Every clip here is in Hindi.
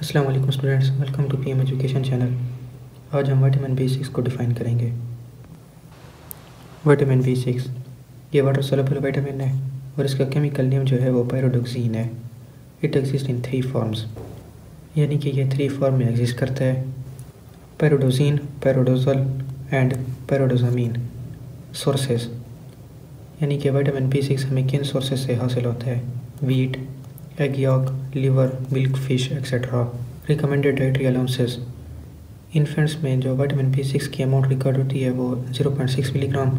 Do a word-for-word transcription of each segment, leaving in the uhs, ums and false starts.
अस्सलाम वालेकुम students, welcome to P M education channel. आज हम विटामिन बी सिक्स को डिफ़ाइन करेंगे। विटामिन बी सिक्स ये वाटर सोल्यूबल विटामिन है और इसका केमिकल नेम जो है वो पायरोडोक्सीन है। It exist in three forms, यानी कि ये थ्री फॉर्म में एग्जिस्ट करता है, पायरोडोक्सीन, पायरोडोजल एंड पायरोडोजामीन। सोर्सेस यानी कि विटामिन बी सिक्स हमें किन सोर्सेस से हासिल होता है, wheat, egg yolk, liver, milk, fish etcetera. Recommended dietary allowances, infants में जो विटामिन बी सिक्स की अमाउंट रिकॉर्ड होती है वो ज़ीरो पॉइंट सिक्स मिलीग्राम,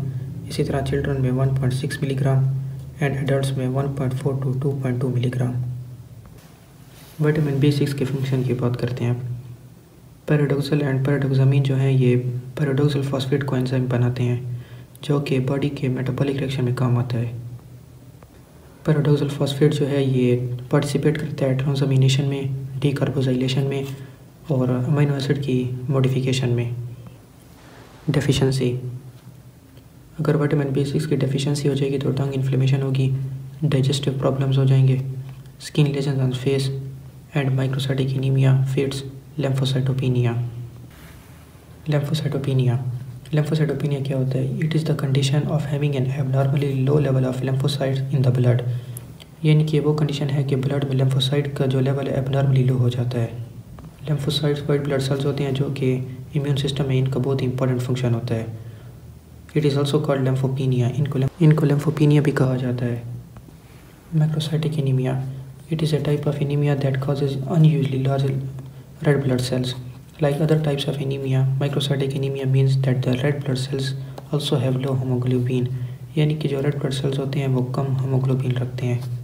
इसी तरह चिल्ड्रन में one point six milligram and adults में one point four to two point two milligram. Vitamin B six के फंक्शन की बात करते हैं। पैराडोक्सल एंड पैराडोक्सामीन जो हैं ये पैराडोक्सल फॉस्फेट को एंजाइम बनाते हैं जो कि बॉडी के मेटाबॉलिक रिएक्शन में काम आता है। पैरिडोक्सल फॉस्फेट जो है ये पार्टिसिपेट करता है ट्रांसामिनेशन में, डिकार्बोक्सिलेशन में और अमीनो एसिड की मॉडिफिकेशन में। डेफिशिएंसी, अगर विटामिन बी सिक्स की डेफिशिएंसी हो जाएगी तो टंग इन्फ्लेमेशन होगी, डाइजेस्टिव प्रॉब्लम्स हो जाएंगे, skin lesions on face and microcytic anaemia, fits, lymphocytopenia. Lymphocytopenia lymphocytopenia क्या होता है? It is the condition of having an abnormally low level of lymphocyte in the blood, यानी कि वो कंडीशन है कि ब्लड में लिम्फोसाइट का जो लेवल है एबनॉर्मली लो हो जाता है। लिम्फोसाइट्स वाइट ब्लड सेल्स होते हैं जो कि इम्यून सिस्टम में इनका बहुत इंपॉर्टेंट फंक्शन होता है। It is also called lymphopenia, इनको इनको लिम्फोपेनिया भी कहा जाता है। Microcytic anaemia, it is a type of anaemia that causes unusually large red blood cells. Like other types of anemia, microcytic anemia means that the red blood cells also have low hemoglobin, यानी कि जो red blood cells होते हैं वो कम hemoglobin रखते हैं।